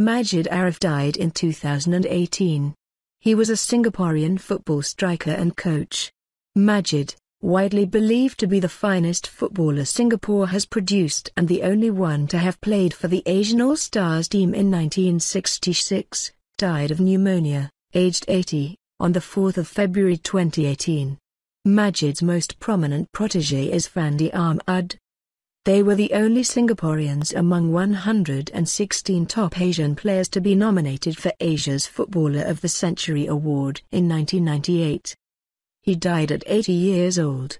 Majid Ariff died in 2018. He was a Singaporean football striker and coach. Majid, widely believed to be the finest footballer Singapore has produced and the only one to have played for the Asian All-Stars team in 1966, died of pneumonia, aged 80, on the 4th of February 2018. Majid's most prominent protégé is Fandi Ahmad. They were the only Singaporeans among 116 top Asian players to be nominated for Asia's Footballer of the Century Award in 1998. He died at 80 years old.